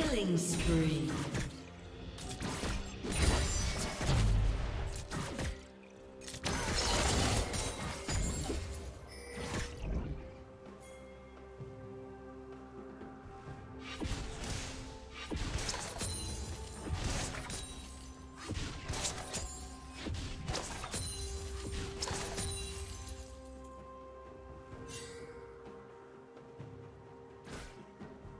Killing spree.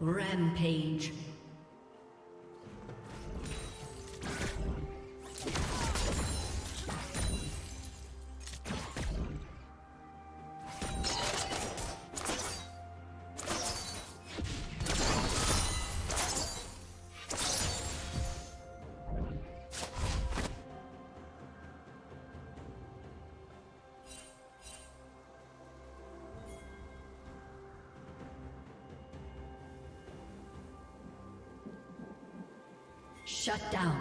Rampage. Shut down.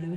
Blue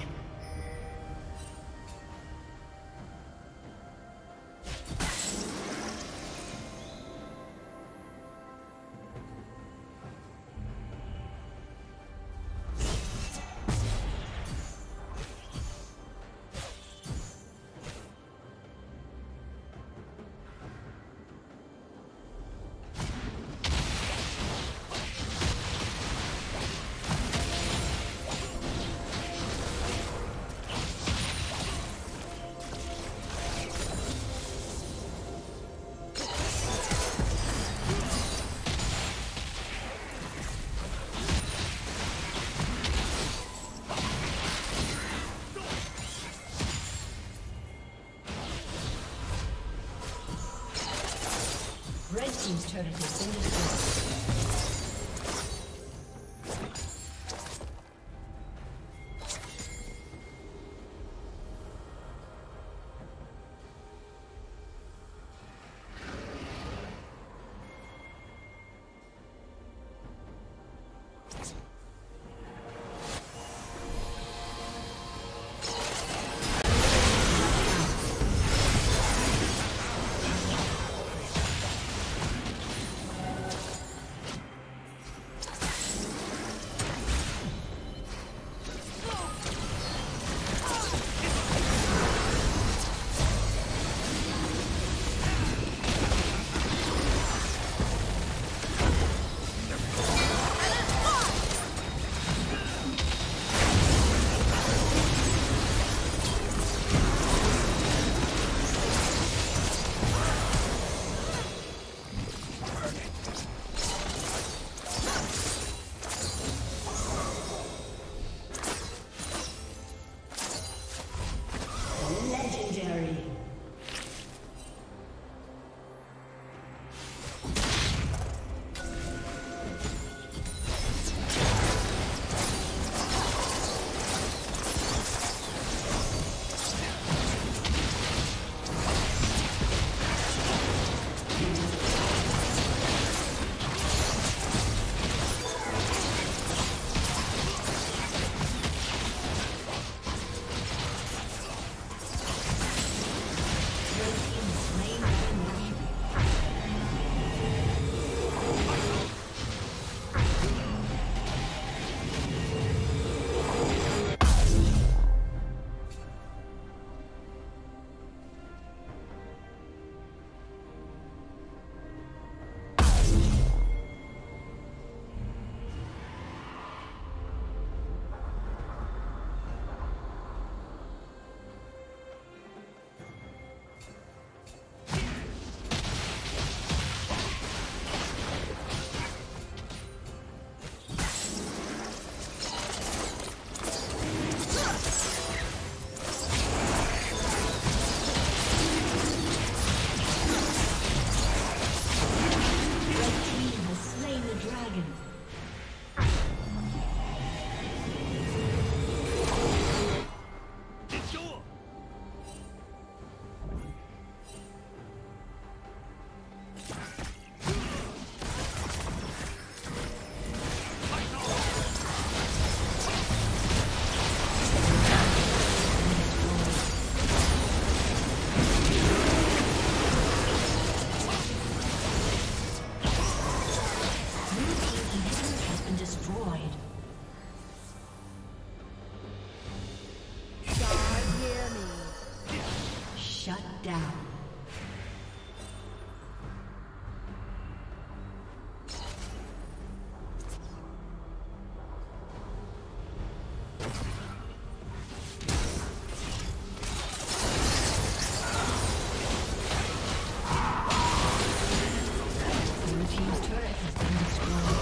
turret has been destroyed. Team's turret has been destroyed.